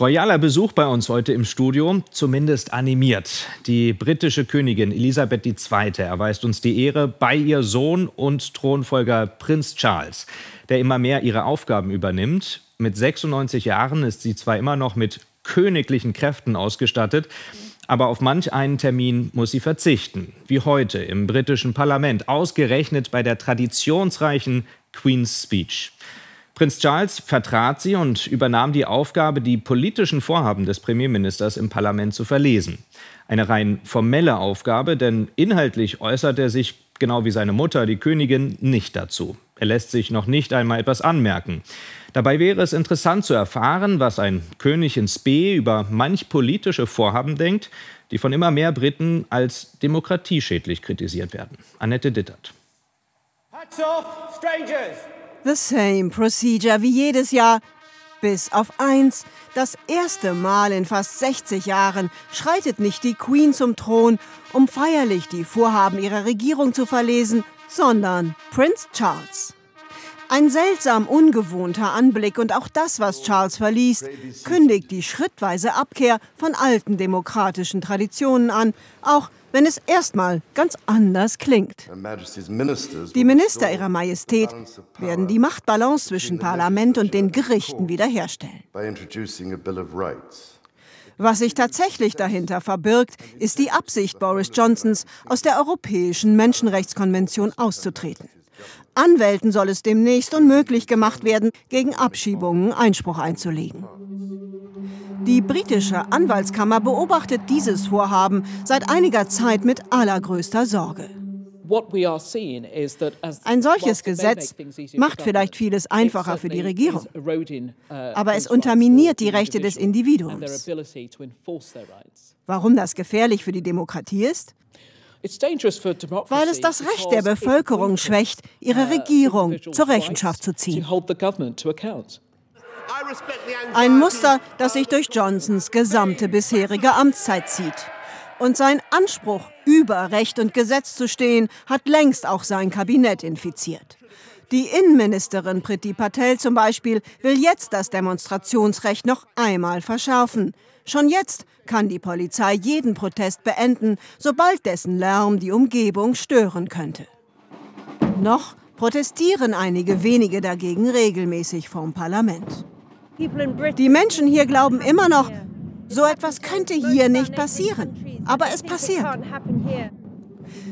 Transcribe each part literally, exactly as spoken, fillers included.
Royaler Besuch bei uns heute im Studio, zumindest animiert. Die britische Königin Elisabeth die Zweite erweist uns die Ehre bei ihr Sohn und Thronfolger Prinz Charles, der immer mehr ihre Aufgaben übernimmt. Mit sechsundneunzig Jahren ist sie zwar immer noch mit königlichen Kräften ausgestattet, aber auf manch einen Termin muss sie verzichten. Wie heute im britischen Parlament, ausgerechnet bei der traditionsreichen Queen's Speech. Prinz Charles vertrat sie und übernahm die Aufgabe, die politischen Vorhaben des Premierministers im Parlament zu verlesen. Eine rein formelle Aufgabe, denn inhaltlich äußert er sich, genau wie seine Mutter, die Königin, nicht dazu. Er lässt sich noch nicht einmal etwas anmerken. Dabei wäre es interessant zu erfahren, was ein König in Spe über manch politische Vorhaben denkt, die von immer mehr Briten als demokratieschädlich kritisiert werden. Annette Dittert. Hats off, strangers! The same procedure wie jedes Jahr. Bis auf eins. Das erste Mal in fast sechzig Jahren schreitet nicht die Queen zum Thron, um feierlich die Vorhaben ihrer Regierung zu verlesen, sondern Prinz Charles. Ein seltsam ungewohnter Anblick, und auch das, was Charles verliest, kündigt die schrittweise Abkehr von alten demokratischen Traditionen an, auch wenn es erstmal ganz anders klingt. Die Minister ihrer Majestät werden die Machtbalance zwischen Parlament und den Gerichten wiederherstellen. Was sich tatsächlich dahinter verbirgt, ist die Absicht Boris Johnsons, aus der Europäischen Menschenrechtskonvention auszutreten. Anwälten soll es demnächst unmöglich gemacht werden, gegen Abschiebungen Einspruch einzulegen. Die britische Anwaltskammer beobachtet dieses Vorhaben seit einiger Zeit mit allergrößter Sorge. Ein solches Gesetz macht vielleicht vieles einfacher für die Regierung, aber es unterminiert die Rechte des Individuums. Warum das gefährlich für die Demokratie ist? Weil es das Recht der Bevölkerung schwächt, ihre Regierung zur Rechenschaft zu ziehen. Ein Muster, das sich durch Johnsons gesamte bisherige Amtszeit zieht. Und sein Anspruch, über Recht und Gesetz zu stehen, hat längst auch sein Kabinett infiziert. Die Innenministerin Priti Patel zum Beispiel will jetzt das Demonstrationsrecht noch einmal verschärfen. Schon jetzt kann die Polizei jeden Protest beenden, sobald dessen Lärm die Umgebung stören könnte. Noch protestieren einige wenige dagegen regelmäßig vorm Parlament. Die Menschen hier glauben immer noch, so etwas könnte hier nicht passieren. Aber es passiert.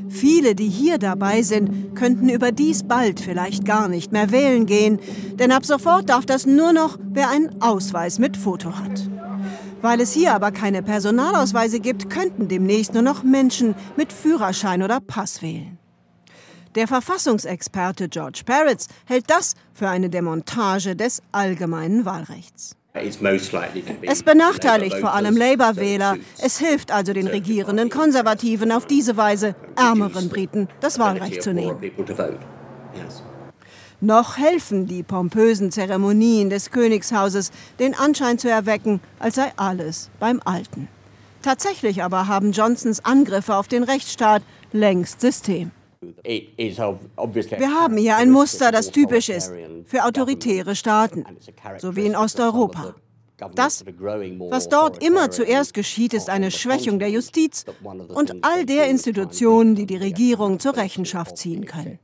Viele, die hier dabei sind, könnten überdies bald vielleicht gar nicht mehr wählen gehen. Denn ab sofort darf das nur noch, wer einen Ausweis mit Foto hat. Weil es hier aber keine Personalausweise gibt, könnten demnächst nur noch Menschen mit Führerschein oder Pass wählen. Der Verfassungsexperte George Peretz hält das für eine Demontage des allgemeinen Wahlrechts. Es benachteiligt vor allem Labour-Wähler. Es hilft also den regierenden Konservativen, auf diese Weise ärmeren Briten das Wahlrecht zu nehmen. Noch helfen die pompösen Zeremonien des Königshauses, den Anschein zu erwecken, als sei alles beim Alten. Tatsächlich aber haben Johnsons Angriffe auf den Rechtsstaat längst System. Wir haben hier ein Muster, das typisch ist für autoritäre Staaten, so wie in Osteuropa. Das, was dort immer zuerst geschieht, ist eine Schwächung der Justiz und all der Institutionen, die die Regierung zur Rechenschaft ziehen können.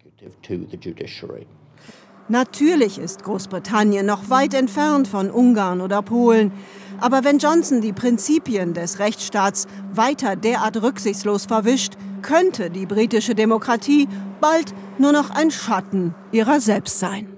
Natürlich ist Großbritannien noch weit entfernt von Ungarn oder Polen. Aber wenn Johnson die Prinzipien des Rechtsstaats weiter derart rücksichtslos verwischt, könnte die britische Demokratie bald nur noch ein Schatten ihrer selbst sein.